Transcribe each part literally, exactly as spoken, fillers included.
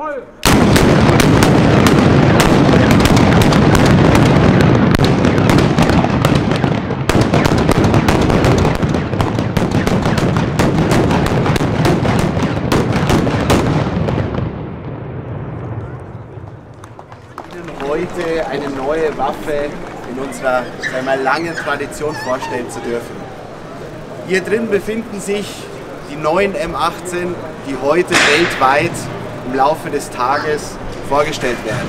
Voll! Heute eine neue Waffe in unserer einmal langen Tradition vorstellen zu dürfen. Hier drin befinden sich die neuen M achtzehn, die heute weltweit im Laufe des Tages vorgestellt werden.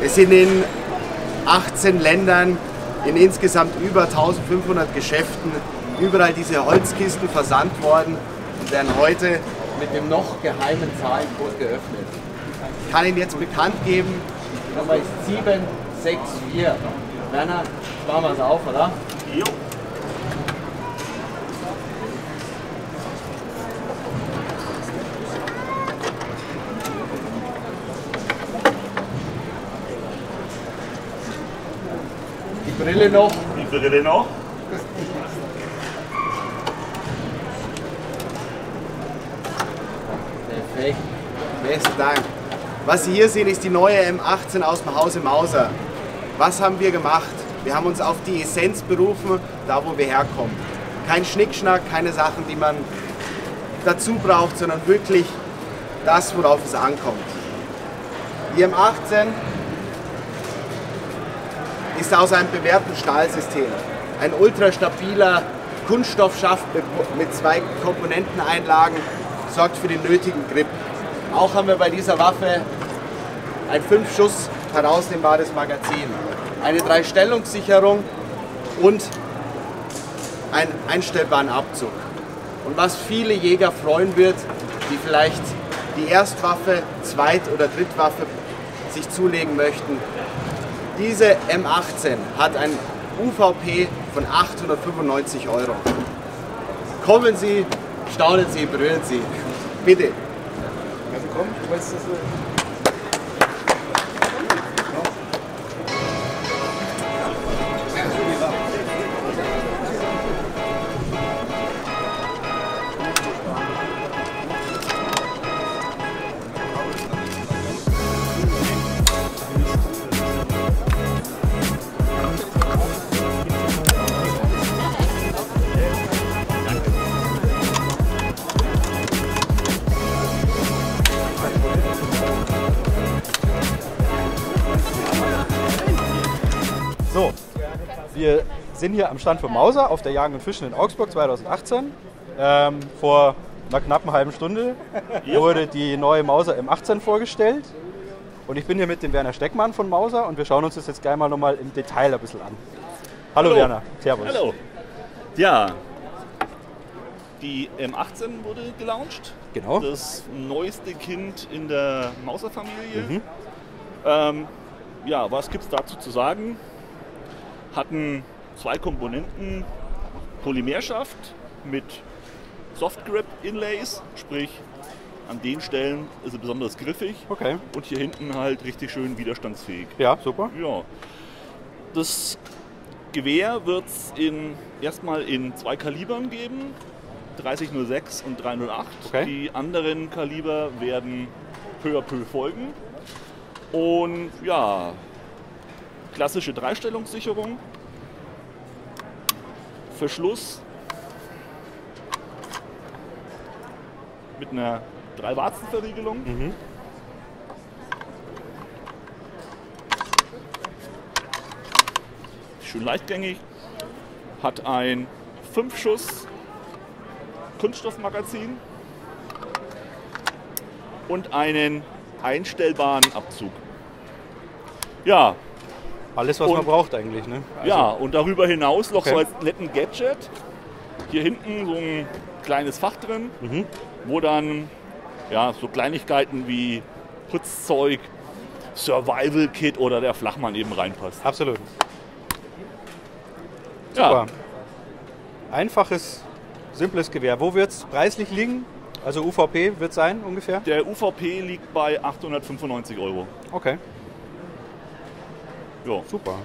Es sind in achtzehn Ländern, in insgesamt über eintausendfünfhundert Geschäften, überall diese Holzkisten versandt worden und werden heute mit dem noch geheimen Zahlencode geöffnet. Ich kann Ihnen jetzt bekannt geben, Nummer ist sieben sechs vier. Werner, sparen wir es auf, oder? Jo. Die Brille noch. Die Brille noch. Perfekt. Besten Dank. Was Sie hier sehen, ist die neue M achtzehn aus dem Hause Mauser. Was haben wir gemacht? Wir haben uns auf die Essenz berufen, da wo wir herkommen. Kein Schnickschnack, keine Sachen, die man dazu braucht, sondern wirklich das, worauf es ankommt. Die M achtzehn ist aus einem bewährten Stahlsystem. Ein ultrastabiler Kunststoffschaft mit zwei Komponenteneinlagen sorgt für den nötigen Grip. Auch haben wir bei dieser Waffe ein fünf Schuss herausnehmbares Magazin, eine drei Stellungssicherung und einen einstellbaren Abzug. Und was viele Jäger freuen wird, die vielleicht die Erstwaffe, Zweit- oder Drittwaffe sich zulegen möchten, diese M achtzehn hat ein U V P von achthundertfünfundneunzig Euro. Kommen Sie, staunen Sie, berühren Sie. Bitte. Komm, ich weiß, dass so, wir sind hier am Stand von Mauser auf der Jagen und Fischen in Augsburg zweitausendachtzehn. Ähm, vor einer knappen halben Stunde wurde die neue Mauser M achtzehn vorgestellt. Und ich bin hier mit dem Werner Steckmann von Mauser und wir schauen uns das jetzt gleich mal nochmal im Detail ein bisschen an. Hallo, Hallo. Werner, servus. Hallo. Ja, die M achtzehn wurde gelauncht. Genau. Das neueste Kind in der Mauser-Familie. Mhm. Ähm, ja, was gibt es dazu zu sagen? Hatten zwei Komponenten, Polymerschaft mit Soft Grip Inlays, sprich an den Stellen ist sie besonders griffig, okay, und hier hinten halt richtig schön widerstandsfähig. Ja, super. Ja. Das Gewehr wird es erstmal in zwei Kalibern geben, dreißig null sechs und drei null acht. Okay. Die anderen Kaliber werden peu à peu folgen und ja, klassische Dreistellungssicherung, Verschluss mit einer drei Warzen Verriegelung, mhm, schön leichtgängig, hat ein fünf Schuss Kunststoffmagazin und einen einstellbaren Abzug. Ja. Alles, was und, man braucht eigentlich, ne? Also, ja, und darüber hinaus noch okay, so als netten Gadget. Hier hinten so ein kleines Fach drin, mhm, wo dann ja, so Kleinigkeiten wie Putzzeug, Survival Kit oder der Flachmann eben reinpasst. Absolut. Ja. Super. Einfaches, simples Gewehr. Wo wird es preislich liegen? Also U V P wird es sein ungefähr? Der U V P liegt bei achthundertfünfundneunzig Euro. Okay. Ja. Super.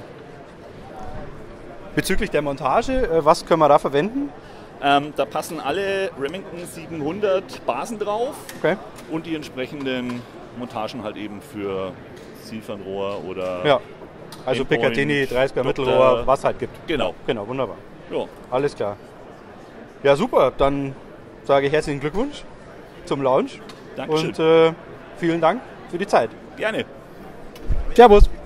Bezüglich der Montage, was können wir da verwenden? Ähm, da passen alle Remington siebenhundert Basen drauf, okay, und die entsprechenden Montagen halt eben für Zielfernrohr oder... Ja, also Picatinny, dreißiger Mittelrohr, was halt gibt. Genau. Genau, wunderbar. Ja. Alles klar. Ja, super. Dann sage ich herzlichen Glückwunsch zum Launch. Dankeschön. Und äh, vielen Dank für die Zeit. Gerne. Servus.